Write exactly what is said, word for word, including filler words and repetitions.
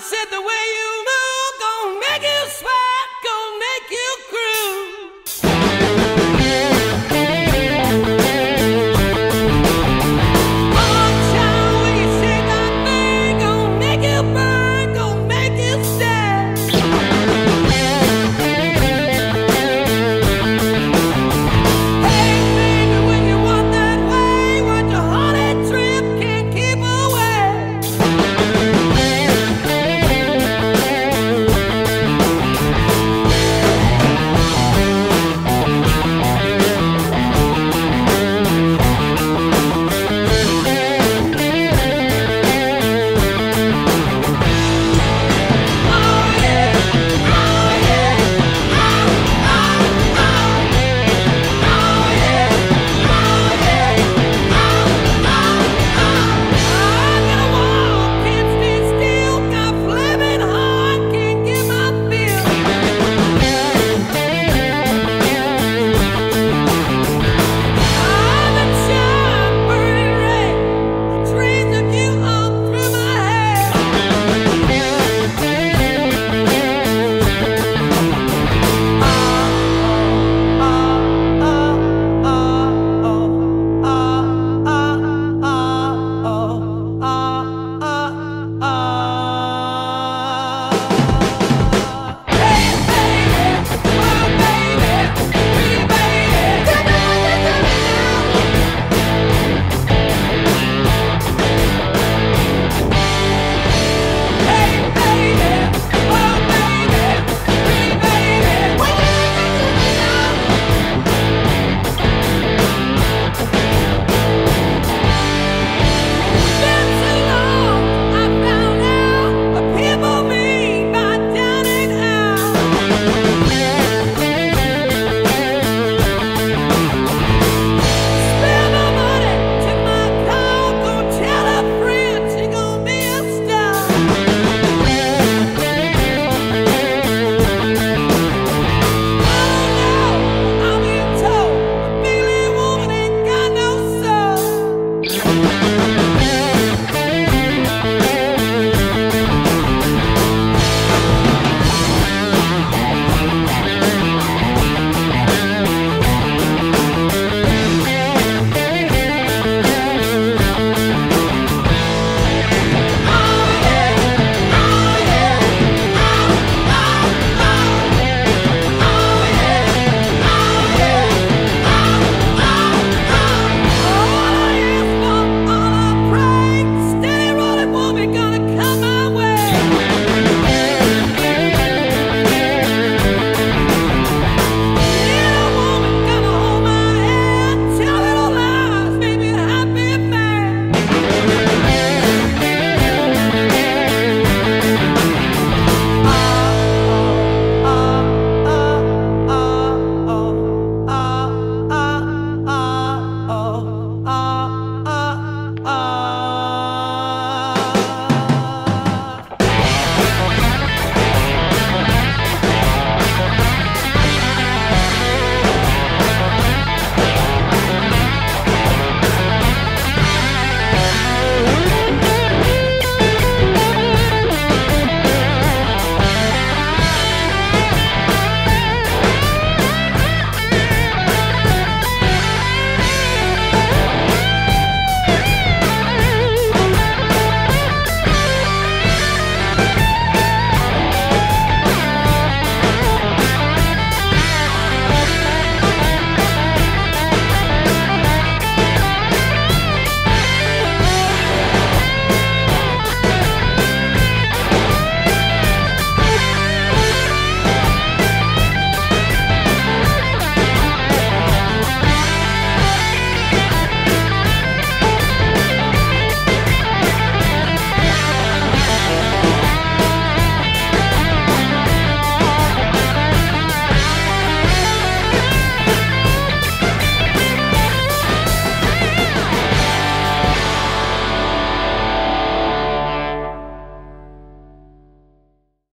said the way you